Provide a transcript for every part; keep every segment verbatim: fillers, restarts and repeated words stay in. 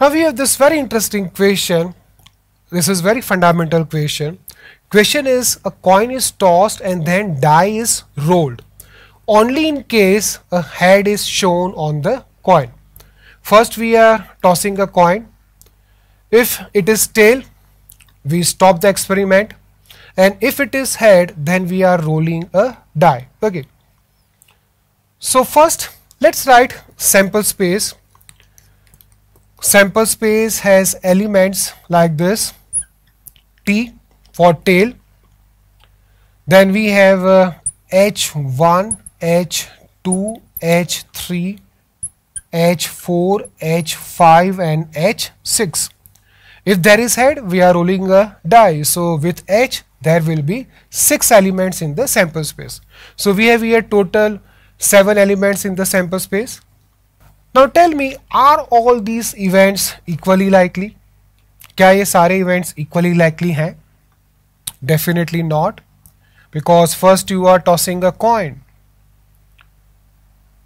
Now we have this very interesting question. This is very fundamental question. Question is, a coin is tossed and then die is rolled only in case a head is shown on the coin. First we are tossing a coin. If it is tail, we stop the experiment, and if it is head, then we are rolling a die. Okay. So first let's write sample space. Sample space has elements like this: T for tail, then we have uh, H one, H two, H three, H four, H five and H six. If there is head, we are rolling a die. So with H there will be six elements in the sample space. So we have here total seven elements in the sample space. Now tell me, are all these events equally likely? क्या ये सारे events equally likely हैं? Definitely not, because first you are tossing a coin.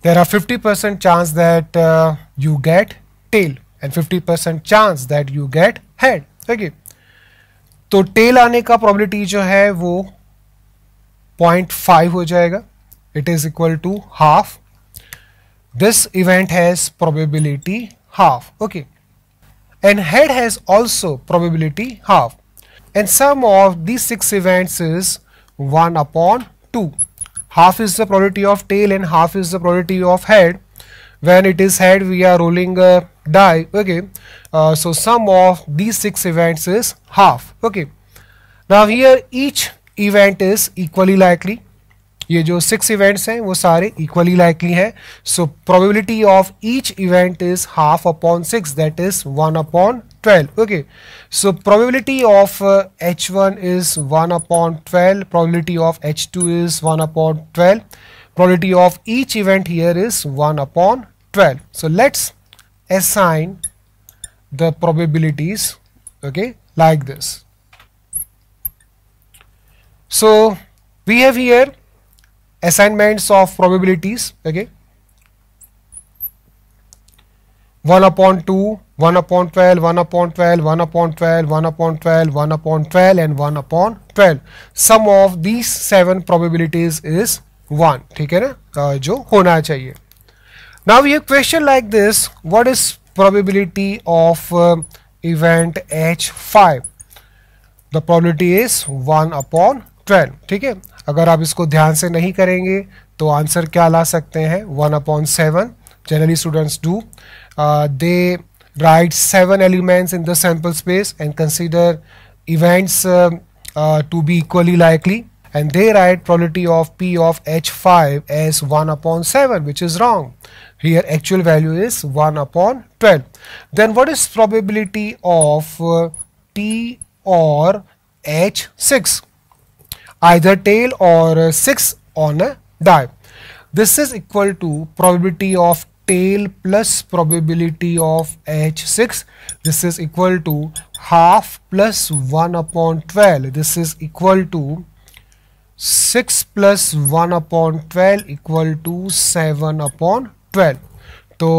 There are fifty percent chance that uh, you get tail and fifty percent chance that you get head. Okay. तो tail आने का probability जो है वो zero point five हो जाएगा. It is equal to half. This event has probability half. Okay. And head has also probability half. And sum of these six events is one upon two. Half is the probability of tail and half is the probability of head. When it is head, we are rolling a die. Okay. Uh, so sum of these six events is half. Okay. Now here each event is equally likely. ये जो six events हैं वो सारे equally likely हैं. So probability of each event is half upon six, that is one upon twelve. Okay. So probability of uh, H one is one upon twelve, probability of H two is one upon twelve, probability of each event here is one upon twelve. So let's assign the probabilities, okay, like this. So we have here assignments of probabilities, okay, one upon two, one upon twelve, one upon twelve, one upon twelve, one upon twelve, one upon twelve and one upon twelve. Sum of these seven probabilities is one. ठीक है ना, जो होना चाहिए. Now we have question like this: what is probability of uh, event H five? The probability is one upon twelve. ठीक है, अगर आप इसको ध्यान से नहीं करेंगे तो आंसर क्या ला सकते हैं? one upon seven. Generally students do uh, they write seven elements in the sample space and consider events uh, uh, to be equally likely, and they write probability of P of H five as one upon seven, which is wrong. Here actual value is one upon twelve. Then what is probability of uh, T or H six? Either tail or six on a die. This is equal to probability of tail plus probability of H six. This is equal to half plus one upon twelve. This is equal to six plus one upon twelve equal to seven upon twelve. तो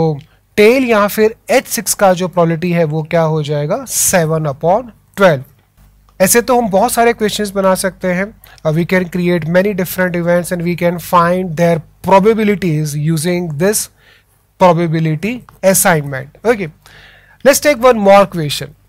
tail या फिर H six का जो probability है वो क्या हो जाएगा? seven upon twelve. ऐसे तो हम बहुत सारे क्वेश्चंस बना सकते हैं. We can create many different events and we can find their probabilities using this probability assignment. Okay, let's take one more question.